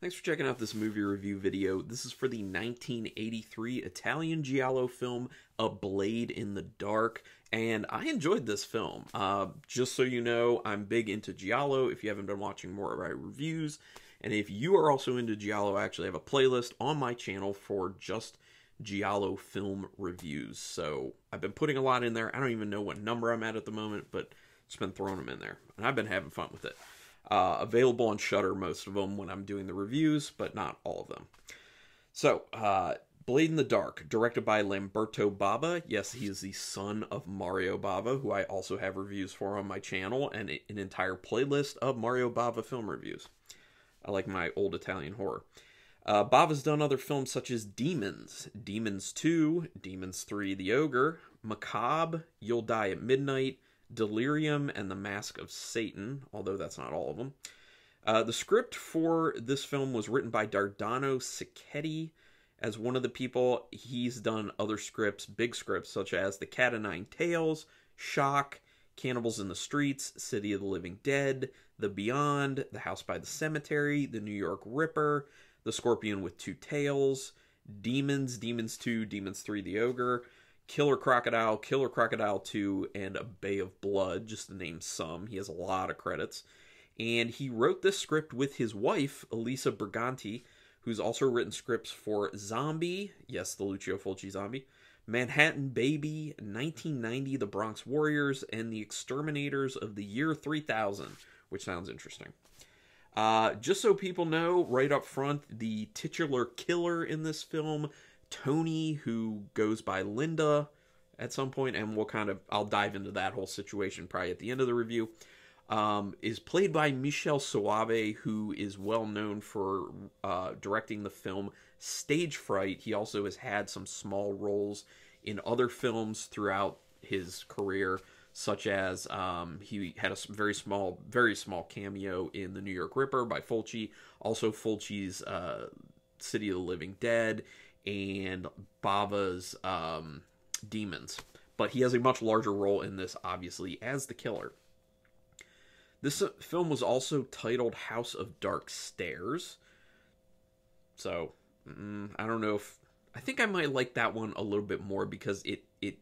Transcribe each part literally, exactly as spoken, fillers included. Thanks for checking out this movie review video. This is for the nineteen eighty-three Italian giallo film, A Blade in the Dark, and I enjoyed this film. Uh, just so you know, I'm big into giallo if you haven't been watching more of my reviews, and if you are also into giallo, I actually have a playlist on my channel for just giallo film reviews, so I've been putting a lot in there. I don't even know what number I'm at at the moment, but just been throwing them in there, and I've been having fun with it. Uh, available on Shudder, most of them, when I'm doing the reviews, but not all of them. So, uh, Blade in the Dark, directed by Lamberto Bava. Yes, he is the son of Mario Bava, who I also have reviews for on my channel, and an entire playlist of Mario Bava film reviews. I like my old Italian horror. Uh, Bava's done other films such as Demons, Demons two, Demons three, The Ogre, Macabre, You'll Die at Midnight, Delirium, and The Mask of Satan, although that's not all of them. Uh, the script for this film was written by Dardano Sacchetti as one of the people. He's done other scripts, big scripts, such as The Cat of Nine Tails, Shock, Cannibals in the Streets, City of the Living Dead, The Beyond, The House by the Cemetery, The New York Ripper, The Scorpion with Two Tails, Demons, Demons two, Demons three, The Ogre, Killer Crocodile, Killer Crocodile two, and A Bay of Blood, just to name some. He has a lot of credits. And he wrote this script with his wife, Elisa Briganti, who's also written scripts for Zombie, yes, the Lucio Fulci Zombie, Manhattan Baby, nineteen ninety, The Bronx Warriors, and The Exterminators of the Year three thousand, which sounds interesting. Uh, just so people know, right up front, the titular killer in this film, Tony, who goes by Linda at some point, and we'll kind of, I'll dive into that whole situation probably at the end of the review, um, is played by Michel Soave, who is well known for uh, directing the film Stage Fright. He also has had some small roles in other films throughout his career, such as um, he had a very small, very small cameo in The New York Ripper by Fulci, also Fulci's uh, City of the Living Dead, and Bava's um, Demons. But he has a much larger role in this, obviously, as the killer. This film was also titled House of Dark Stairs. So, mm, I don't know if... I think I might like that one a little bit more because it, it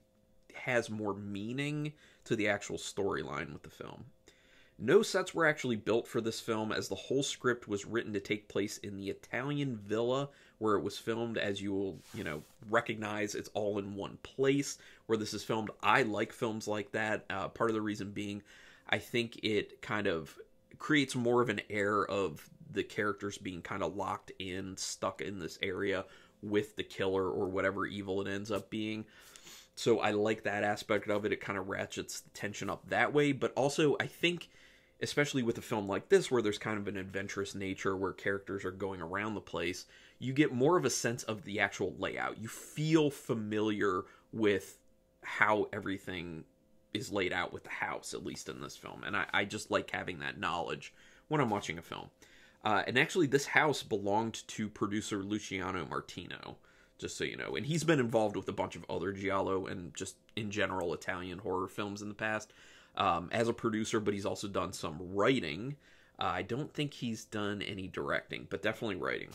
has more meaning to the actual storyline with the film. No sets were actually built for this film, as the whole script was written to take place in the Italian villa where it was filmed. As you will, you know, recognize, it's all in one place where this is filmed. I like films like that. Uh, part of the reason being, I think it kind of creates more of an air of the characters being kind of locked in, stuck in this area with the killer or whatever evil it ends up being. So I like that aspect of it. It kind of ratchets the tension up that way. But also, I think, especially with a film like this, where there's kind of an adventurous nature where characters are going around the place, you get more of a sense of the actual layout. You feel familiar with how everything is laid out with the house, at least in this film. And I, I just like having that knowledge when I'm watching a film. Uh, and actually, this house belonged to producer Luciano Martino, just so you know. And he's been involved with a bunch of other giallo and just in general Italian horror films in the past. Um, as a producer, but he's also done some writing. Uh, I don't think he's done any directing, but definitely writing.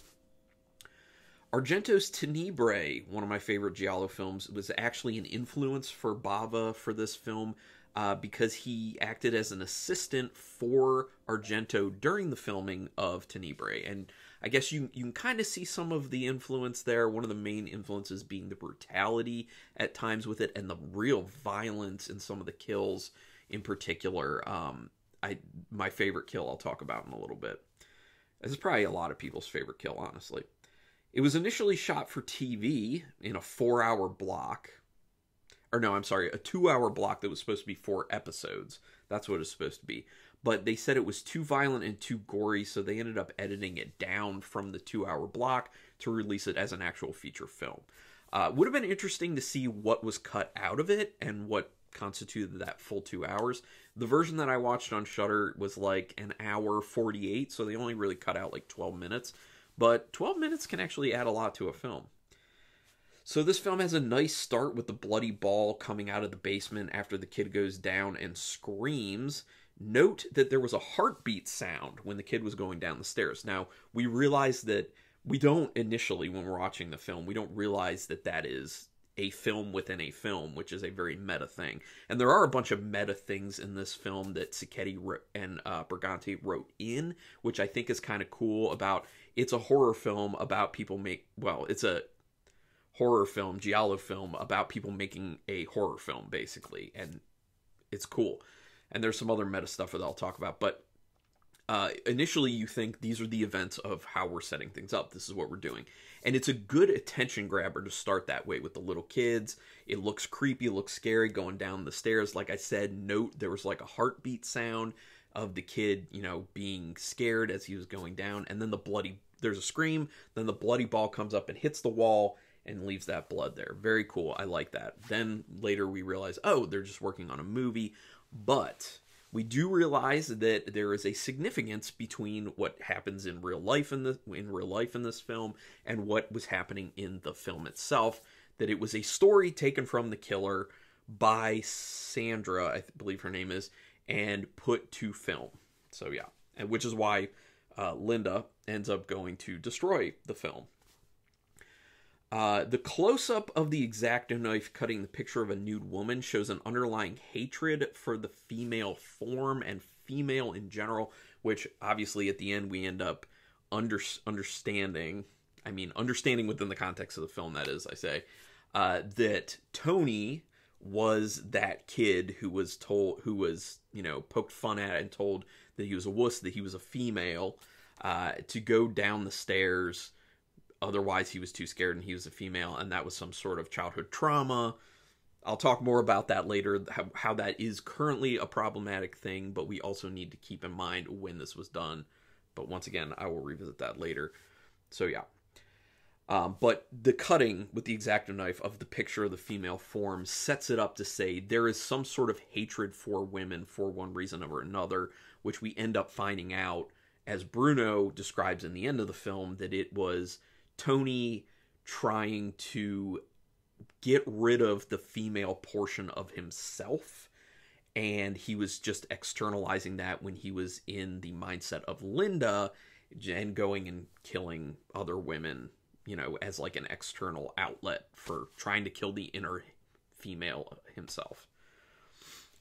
Argento's Tenebrae, one of my favorite giallo films, was actually an influence for Bava for this film uh, because he acted as an assistant for Argento during the filming of Tenebrae. And I guess you, you can kind of see some of the influence there, one of the main influences being the brutality at times with it and the real violence in some of the kills. In particular, um, I my favorite kill I'll talk about in a little bit. This is probably a lot of people's favorite kill, honestly. It was initially shot for T V in a four-hour block. Or no, I'm sorry, a two-hour block that was supposed to be four episodes. That's what it's supposed to be. But they said it was too violent and too gory, so they ended up editing it down from the two-hour block to release it as an actual feature film. Uh, would have been interesting to see what was cut out of it and what constituted that full two hours. The version that I watched on Shudder was like an hour forty-eight, so they only really cut out like twelve minutes. But twelve minutes can actually add a lot to a film. So this film has a nice start with the bloody ball coming out of the basement after the kid goes down and screams. Note that there was a heartbeat sound when the kid was going down the stairs. Now, we realize that we don't initially, when we're watching the film, we don't realize that that is a film within a film, which is a very meta thing. And there are a bunch of meta things in this film that Sacchetti and uh, Briganti wrote in, which I think is kind of cool about, it's a horror film about people make, well, it's a horror film, giallo film about people making a horror film, basically. And it's cool. And there's some other meta stuff that I'll talk about. But uh, initially you think these are the events of how we're setting things up. This is what we're doing. And it's a good attention grabber to start that way with the little kids. It looks creepy, looks scary going down the stairs. Like I said, note there was like a heartbeat sound of the kid, you know, being scared as he was going down. And then the bloody, there's a scream, then the bloody ball comes up and hits the wall and leaves that blood there. Very cool. I like that. Then later we realize, oh, they're just working on a movie. But we do realize that there is a significance between what happens in real life in the in real life in this film and what was happening in the film itself, that it was a story taken from The Killer by Sandra, I believe her name is, and put to film. So yeah, and which is why uh, Linda ends up going to destroy the film. Uh, the close-up of the X-Acto knife cutting the picture of a nude woman shows an underlying hatred for the female form and female in general, which obviously at the end we end up under understanding, I mean understanding within the context of the film, that is, I say, uh, that Tony was that kid who was told, who was, you know, poked fun at and told that he was a wuss, that he was a female, uh, to go down the stairs. Otherwise, he was too scared and he was a female, and that was some sort of childhood trauma. I'll talk more about that later, how, how that is currently a problematic thing, but we also need to keep in mind when this was done. But once again, I will revisit that later. So yeah. Um, but the cutting with the X-Acto knife of the picture of the female form sets it up to say there is some sort of hatred for women for one reason or another, which we end up finding out, as Bruno describes in the end of the film, that it was Tony trying to get rid of the female portion of himself, and he was just externalizing that when he was in the mindset of Linda and going and killing other women, you know, as like an external outlet for trying to kill the inner female himself.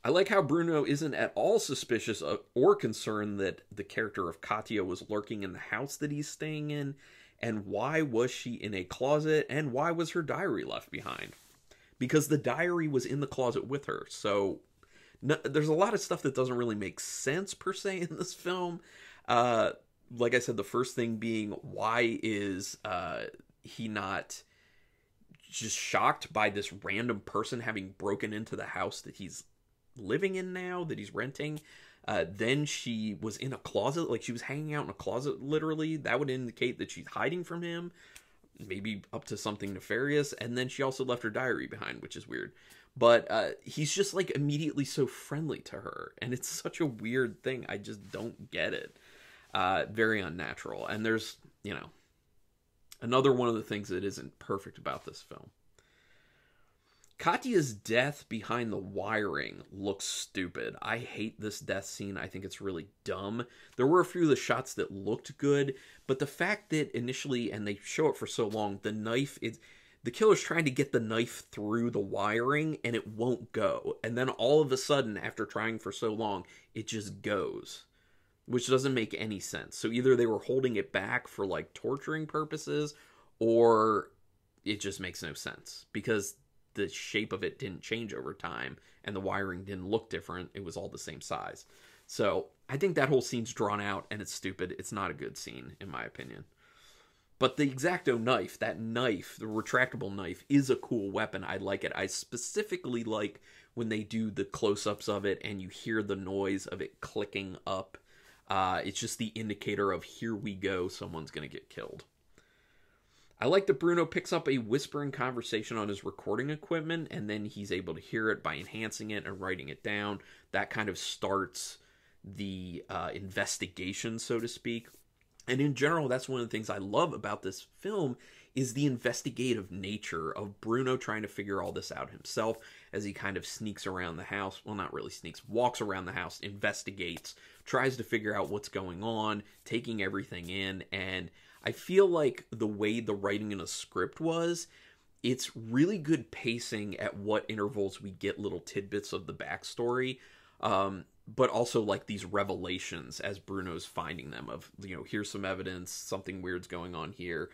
I like how Bruno isn't at all suspicious of, or concerned that the character of Katya was lurking in the house that he's staying in. And why was she in a closet? And why was her diary left behind? Because the diary was in the closet with her. So no, there's a lot of stuff that doesn't really make sense per se in this film. Uh, like I said, the first thing being, why is uh, he not just shocked by this random person having broken into the house that he's living in now, that he's renting? Uh, then she was in a closet, like she was hanging out in a closet, literally. That would indicate that she's hiding from him, maybe up to something nefarious. And then she also left her diary behind, which is weird. But uh, he's just like immediately so friendly to her. And it's such a weird thing. I just don't get it. Uh, very unnatural. And there's, you know, another one of the things that isn't perfect about this film. Katya's death behind the wiring looks stupid. I hate this death scene. I think it's really dumb. There were a few of the shots that looked good, but the fact that initially, and they show it for so long, the knife is, the killer's trying to get the knife through the wiring and it won't go. And then all of a sudden, after trying for so long, it just goes, which doesn't make any sense. So either they were holding it back for like torturing purposes, or it just makes no sense because the shape of it didn't change over time and the wiring didn't look different. It was all the same size. So I think that whole scene's drawn out and it's stupid. It's not a good scene in my opinion. But the X-Acto knife, that knife, the retractable knife, is a cool weapon. I like it. I specifically like when they do the close-ups of it and you hear the noise of it clicking up. Uh, it's just the indicator of here we go, someone's going to get killed. I like that Bruno picks up a whispering conversation on his recording equipment, and then he's able to hear it by enhancing it and writing it down. That kind of starts the uh, investigation, so to speak. And in general, that's one of the things I love about this film is the investigative nature of Bruno trying to figure all this out himself as he kind of sneaks around the house. Well, not really sneaks, walks around the house, investigates, tries to figure out what's going on, taking everything in. And I feel like the way the writing in a script was, it's really good pacing at what intervals we get little tidbits of the backstory, um, but also like these revelations as Bruno's finding them of, you know, here's some evidence, something weird's going on here.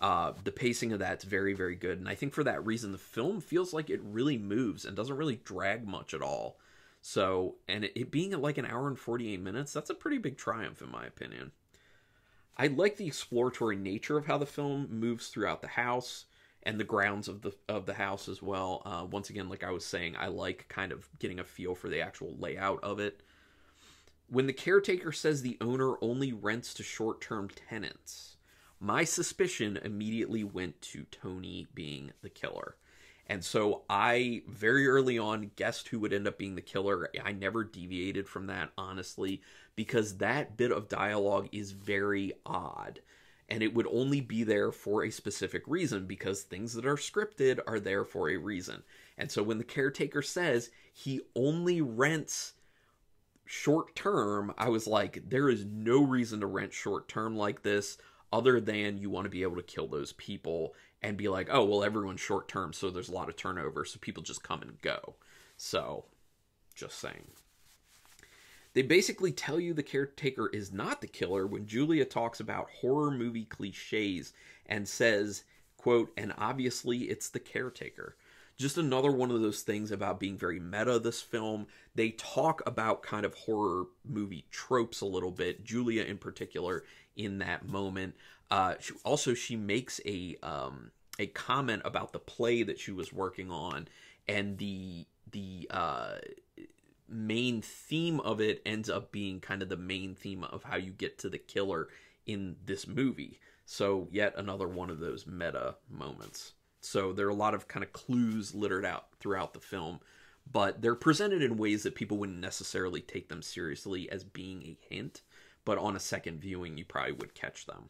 Uh, the pacing of that's very, very good. And I think for that reason, the film feels like it really moves and doesn't really drag much at all. So, and it, it being like an hour and forty-eight minutes, that's a pretty big triumph in my opinion. I like the exploratory nature of how the film moves throughout the house and the grounds of the of the house as well. Uh, once again, like I was saying, I like kind of getting a feel for the actual layout of it. When the caretaker says the owner only rents to short-term tenants, my suspicion immediately went to Tony being the killer. And so I, very early on, guessed who would end up being the killer. I never deviated from that, honestly, because that bit of dialogue is very odd. And it would only be there for a specific reason, because things that are scripted are there for a reason. And so when the caretaker says he only rents short term, I was like, there is no reason to rent short term like this, other than you want to be able to kill those people and be like, oh, well, everyone's short term, so there's a lot of turnover, so people just come and go. So, just saying. They basically tell you the caretaker is not the killer when Julia talks about horror movie cliches and says, quote, and obviously it's the caretaker. Just another one of those things about being very meta, this film. They talk about kind of horror movie tropes a little bit, Julia in particular, in that moment. Uh, she, also, she makes a, um, a comment about the play that she was working on, and the... the uh, main theme of it ends up being kind of the main theme of how you get to the killer in this movie. So yet another one of those meta moments. So there are a lot of kind of clues littered out throughout the film, but they're presented in ways that people wouldn't necessarily take them seriously as being a hint, but on a second viewing you probably would catch them.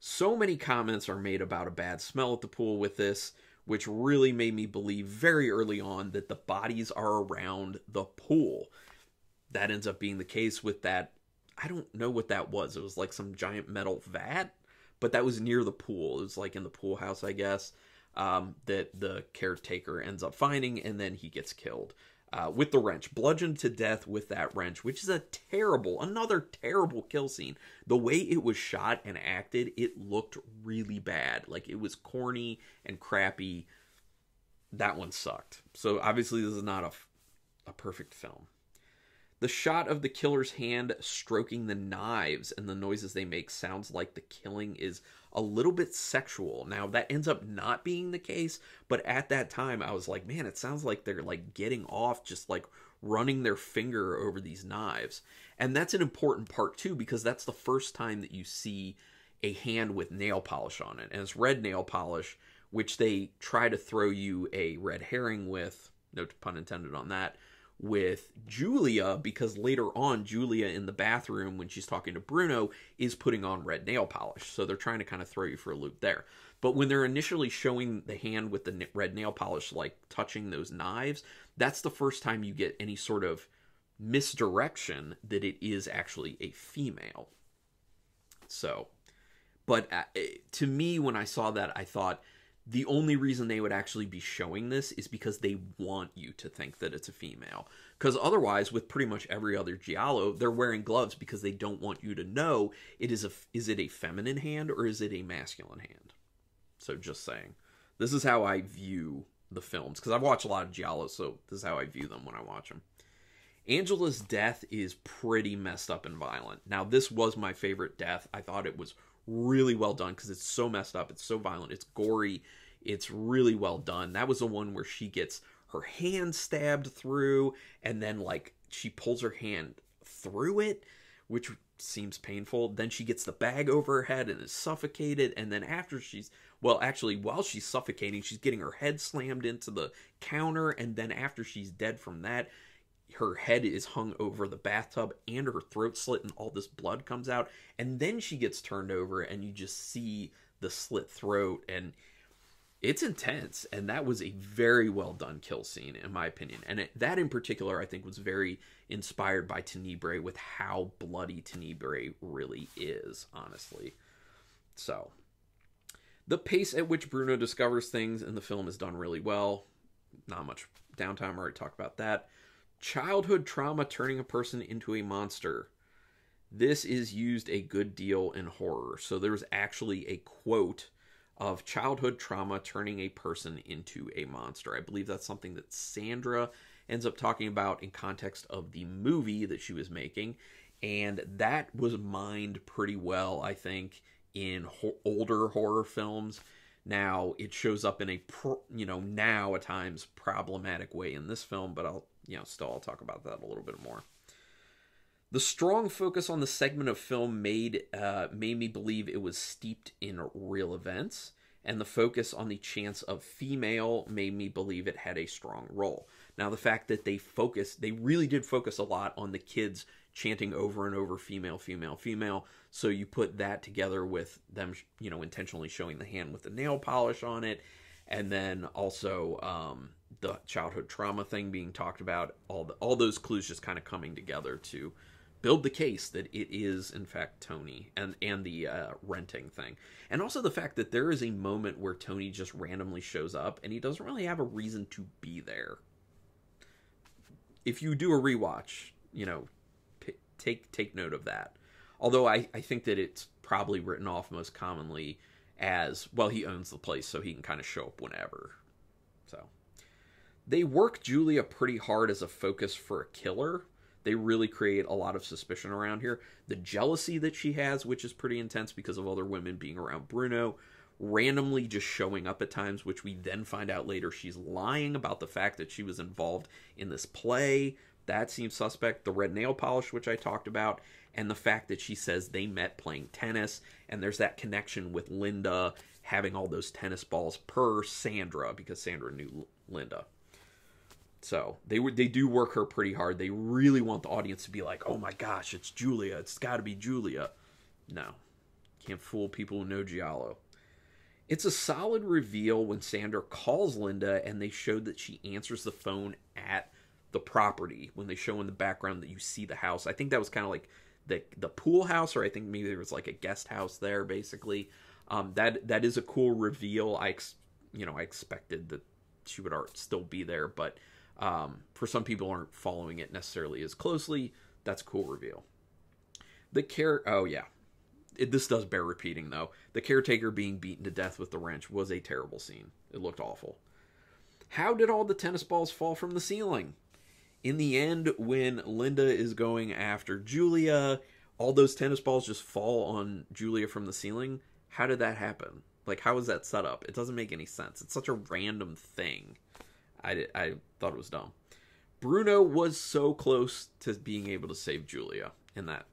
So many comments are made about a bad smell at the pool with this, which really made me believe very early on that the bodies are around the pool. That ends up being the case with that. I don't know what that was. It was like some giant metal vat, but that was near the pool. It was like in the pool house, I guess, um, that the caretaker ends up finding, and then he gets killed uh, with the wrench, bludgeoned to death with that wrench, which is a terrible, another terrible kill scene. The way it was shot and acted, it looked really bad. Like, it was corny and crappy. That one sucked. So obviously this is not a, a perfect film. The shot of the killer's hand stroking the knives and the noises they make sounds like the killing is a little bit sexual. Now, that ends up not being the case, but at that time I was like, man, it sounds like they're like getting off, just like running their finger over these knives. And that's an important part too, because that's the first time that you see a hand with nail polish on it. And it's red nail polish, which they try to throw you a red herring with, no pun intended on that, with Julia, because later on Julia in the bathroom when she's talking to Bruno is putting on red nail polish. So they're trying to kind of throw you for a loop there. But when they're initially showing the hand with the red nail polish, like touching those knives, that's the first time you get any sort of misdirection that it is actually a female. So, but to me, when I saw that, I thought, the only reason they would actually be showing this is because they want you to think that it's a female. Because otherwise, with pretty much every other giallo, they're wearing gloves because they don't want you to know it is a, is it a feminine hand or is it a masculine hand. So just saying. This is how I view the films. Because I've watched a lot of giallos, so this is how I view them when I watch them. Angela's death is pretty messed up and violent. Now, this was my favorite death. I thought it was really well done because it's so messed up, it's so violent, it's gory, it's really well done. That was the one where she gets her hand stabbed through and then like she pulls her hand through it, which seems painful. Then she gets the bag over her head and is suffocated, and then after she's, well, actually while she's suffocating, she's getting her head slammed into the counter, and then after she's dead from that, her head is hung over the bathtub and her throat slit and all this blood comes out, and then she gets turned over and you just see the slit throat, and it's intense. And that was a very well done kill scene, in my opinion. And it, that in particular, I think, was very inspired by Tenebrae, with how bloody Tenebrae really is, honestly. So the pace at which Bruno discovers things in the film is done really well. Not much downtime. I already talked about that. Childhood trauma turning a person into a monster. This is used a good deal in horror. So there's actually a quote of childhood trauma turning a person into a monster. I believe that's something that Sandra ends up talking about in context of the movie that she was making. And that was mined pretty well, I think, in ho- older horror films. Now it shows up in a, pro- you know, now at times problematic way in this film, but I'll, you know, still I'll talk about that a little bit more. The strong focus on the segment of film made uh, made me believe it was steeped in real events, and the focus on the chance of female made me believe it had a strong role. Now, the fact that they focused, they really did focus a lot on the kids chanting over and over, female, female, female, so you put that together with them, you know, intentionally showing the hand with the nail polish on it, and then also um, the childhood trauma thing being talked about, all the, all those clues just kind of coming together to build the case that it is, in fact, Tony, and, and the uh, renting thing. And also the fact that there is a moment where Tony just randomly shows up, and he doesn't really have a reason to be there. If you do a rewatch, you know, p- take take note of that. Although I, I think that it's probably written off most commonly as, well, he owns the place, so he can kind of show up whenever. So they work Julia pretty hard as a focus for a killer. They really create a lot of suspicion around here. The jealousy that she has, which is pretty intense because of other women being around Bruno, randomly just showing up at times, which we then find out later she's lying about the fact that she was involved in this play. That seems suspect. The red nail polish, which I talked about, and the fact that she says they met playing tennis, and there's that connection with Linda having all those tennis balls per Sandra, because Sandra knew Linda. So they would they do work her pretty hard. They really want the audience to be like, oh my gosh, it's Julia. It's got to be Julia. No, can't fool people who know Giallo. It's a solid reveal when Sandra calls Linda and they showed that she answers the phone at the property. When they show in the background that you see the house, I think that was kind of like the the pool house, or I think maybe there was like a guest house there, basically. Um, that that is a cool reveal. I ex- you know I expected that she would still be there, but Um, for some people aren't following it necessarily as closely. That's a cool reveal. The care... Oh, yeah. It, this does bear repeating, though. The caretaker being beaten to death with the wrench was a terrible scene. It looked awful. How did all the tennis balls fall from the ceiling? In the end, when Linda is going after Julia, all those tennis balls just fall on Julia from the ceiling. How did that happen? Like, how is that set up? It doesn't make any sense. It's such a random thing. I, did, I thought it was dumb. Bruno was so close to being able to save Julia in that.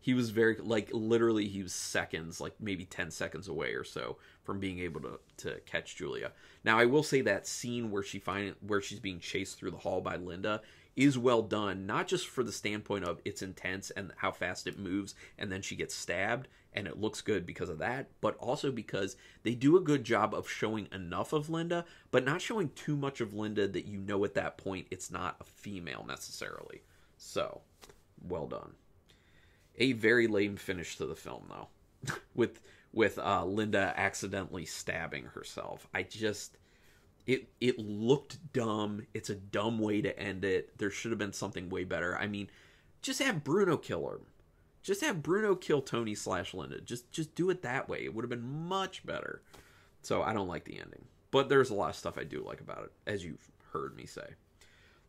He was very, like, literally he was seconds, like maybe ten seconds away or so from being able to, to catch Julia. Now, I will say that scene where she find, where she's being chased through the hall by Linda is well done, not just for the standpoint of it's intense and how fast it moves, and then she gets stabbed, and it looks good because of that, but also because they do a good job of showing enough of Linda, but not showing too much of Linda that you know at that point it's not a female necessarily. So, well done. A very lame finish to the film, though, with with uh, Linda accidentally stabbing herself. I just, it it looked dumb. It's a dumb way to end it. There should have been something way better. I mean, just have Bruno kill her. Just have Bruno kill Tony slash Linda. Just just do it that way. It would have been much better. So I don't like the ending. But there's a lot of stuff I do like about it, as you've heard me say.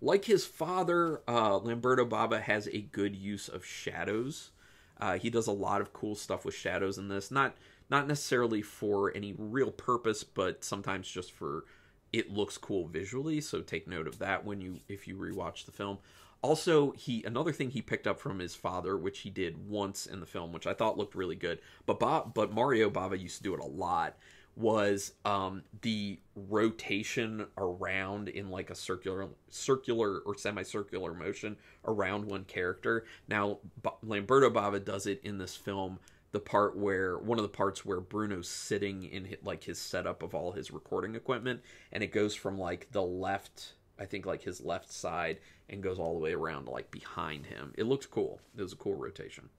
Like his father, uh, Lamberto Bava has a good use of shadows. Uh, he does a lot of cool stuff with shadows in this. Not not necessarily for any real purpose, but sometimes just for it looks cool visually. So take note of that when you if you rewatch the film. Also, he another thing he picked up from his father, which he did once in the film, which I thought looked really good, but Bob, but Mario Bava used to do it a lot, was um, the rotation around in like a circular, circular or semicircular motion around one character. Now, Lamberto Bava does it in this film the part where one of the parts where Bruno's sitting in his, like his setup of all his recording equipment, and it goes from like the left, I think like his left side, and goes all the way around to like behind him. It looked cool. It was a cool rotation.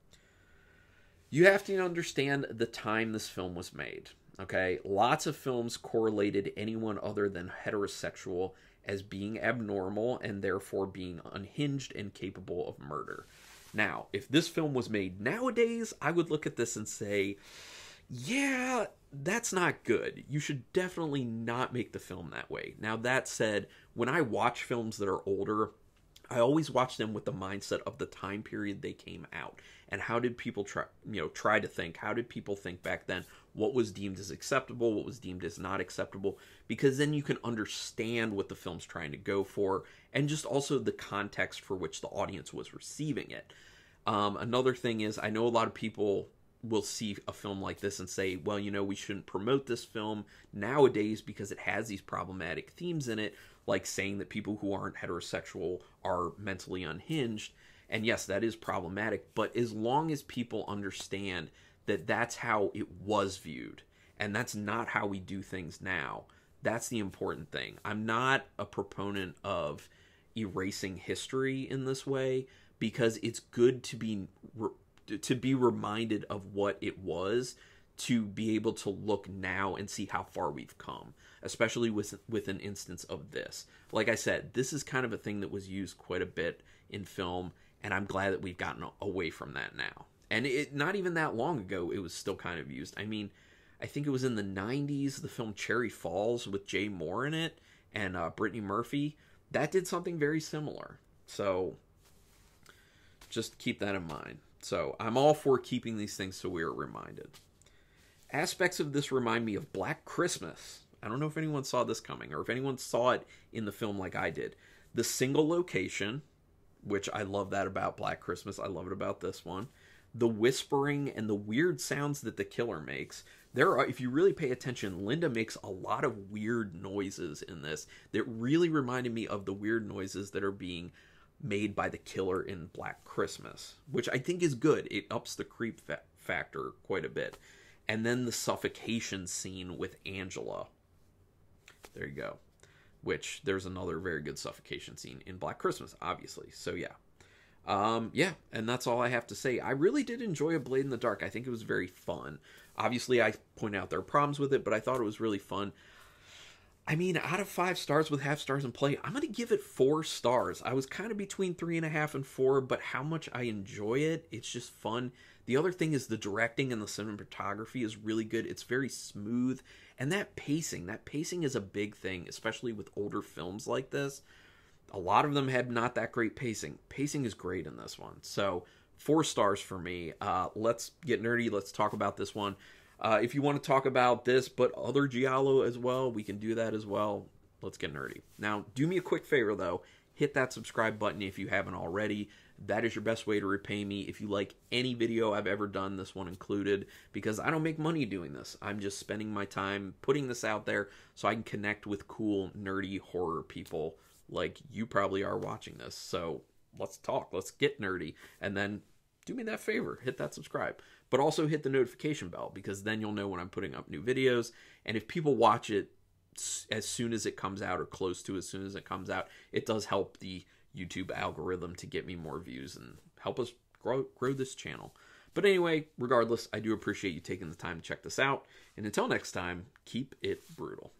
You have to understand the time this film was made. Okay, lots of films correlated anyone other than heterosexual as being abnormal and therefore being unhinged and capable of murder. Now, if this film was made nowadays, I would look at this and say, yeah, that's not good. You should definitely not make the film that way. Now, that said, when I watch films that are older, I always watch them with the mindset of the time period they came out. And how did people try, you know, try to think? How did people think back then? What was deemed as acceptable? What was deemed as not acceptable? Because then you can understand what the film's trying to go for, and just also the context for which the audience was receiving it. Um, another thing is, I know a lot of people will see a film like this and say, well, you know, we shouldn't promote this film nowadays because it has these problematic themes in it, like saying that people who aren't heterosexual are mentally unhinged. And yes, that is problematic, but as long as people understand that that's how it was viewed, and that's not how we do things now, that's the important thing. I'm not a proponent of erasing history in this way, because it's good to be re- to be reminded of what it was, to be able to look now and see how far we've come, especially with with an instance of this. Like I said, this is kind of a thing that was used quite a bit in film, and I'm glad that we've gotten away from that now. And it not even that long ago, it was still kind of used. I mean, I think it was in the nineties, the film Cherry Falls with Jay Moore in it and uh, Brittany Murphy. That did something very similar. So just keep that in mind. So I'm all for keeping these things so we are reminded. Aspects of this remind me of Black Christmas. I don't know if anyone saw this coming, or if anyone saw it in the film like I did. The single location, which I love that about Black Christmas. I love it about this one. The whispering and the weird sounds that the killer makes. There are, if you really pay attention, Linda makes a lot of weird noises in this that really reminded me of the weird noises that are being made by the killer in Black Christmas, which I think is good. It ups the creep fa- factor quite a bit. And then the suffocation scene with Angela. There you go. Which, there's another very good suffocation scene in Black Christmas, obviously. So, yeah. Um, yeah, and that's all I have to say. I really did enjoy A Blade in the Dark. I think it was very fun. Obviously, I point out there are problems with it, but I thought it was really fun. I mean, out of five stars with half stars in play, I'm going to give it four stars. I was kind of between three and a half and four, but how much I enjoy it, it's just fun. The other thing is the directing and the cinematography is really good. It's very smooth. And that pacing, that pacing is a big thing, especially with older films like this. A lot of them had not that great pacing. Pacing is great in this one. So four stars for me. Uh, let's get nerdy. Let's talk about this one. Uh, if you want to talk about this, but other Giallo as well, we can do that as well. Let's get nerdy. Now, do me a quick favor, though. Hit that subscribe button if you haven't already. That is your best way to repay me. If you like any video I've ever done, this one included, because I don't make money doing this. I'm just spending my time putting this out there so I can connect with cool, nerdy horror people like you probably are watching this. So let's talk. Let's get nerdy. And then do me that favor. Hit that subscribe. But also hit the notification bell, because then you'll know when I'm putting up new videos. And if people watch it as soon as it comes out, or close to as soon as it comes out, it does help the YouTube algorithm to get me more views and help us grow, grow this channel. But anyway, regardless, I do appreciate you taking the time to check this out. And until next time, keep it brutal.